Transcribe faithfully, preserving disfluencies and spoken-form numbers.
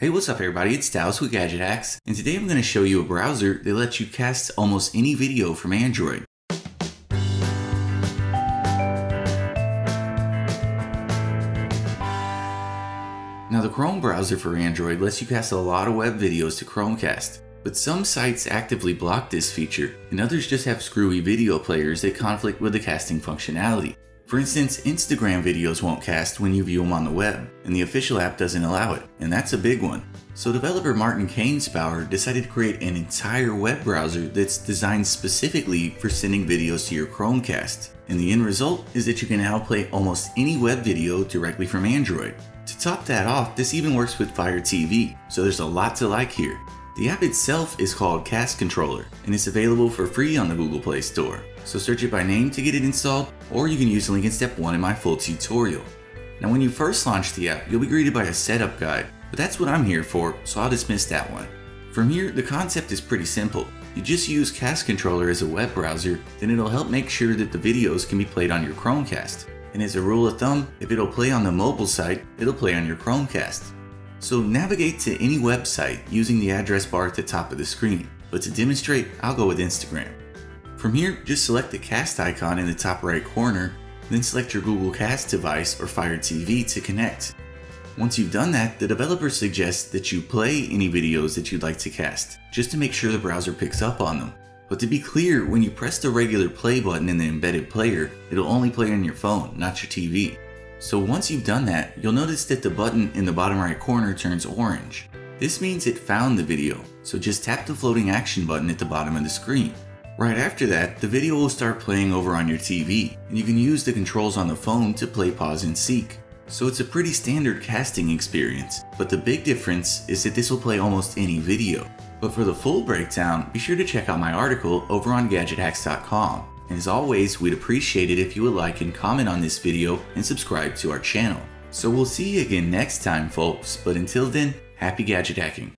Hey, what's up everybody, it's Dallas with Gadget Hacks, and today I'm going to show you a browser that lets you cast almost any video from Android. Now the Chrome browser for Android lets you cast a lot of web videos to Chromecast, but some sites actively block this feature, and others just have screwy video players that conflict with the casting functionality. For instance, Instagram videos won't cast when you view them on the web, and the official app doesn't allow it, and that's a big one. So developer Martin Kanesbauer decided to create an entire web browser that's designed specifically for sending videos to your Chromecast, and the end result is that you can now play almost any web video directly from Android. To top that off, this even works with Fire T V, so there's a lot to like here. The app itself is called Cast Controller, and it's available for free on the Google Play Store. So search it by name to get it installed, or you can use the link in step one in my full tutorial. Now when you first launch the app, you'll be greeted by a setup guide, but that's what I'm here for, so I'll dismiss that one. From here, the concept is pretty simple. You just use Cast Controller as a web browser, then it'll help make sure that the videos can be played on your Chromecast. And as a rule of thumb, if it'll play on the mobile site, it'll play on your Chromecast. So navigate to any website using the address bar at the top of the screen, but to demonstrate, I'll go with Instagram. From here, just select the Cast icon in the top right corner, then select your Google Cast device or Fire T V to connect. Once you've done that, the developer suggests that you play any videos that you'd like to cast, just to make sure the browser picks up on them. But to be clear, when you press the regular play button in the embedded player, it'll only play on your phone, not your T V. So once you've done that, you'll notice that the button in the bottom right corner turns orange. This means it found the video, so just tap the floating action button at the bottom of the screen. Right after that, the video will start playing over on your T V, and you can use the controls on the phone to play, pause, and seek. So it's a pretty standard casting experience, but the big difference is that this will play almost any video. But for the full breakdown, be sure to check out my article over on Gadget Hacks dot com. And as always, we'd appreciate it if you would like and comment on this video and subscribe to our channel. So we'll see you again next time, folks, but until then, happy gadget hacking.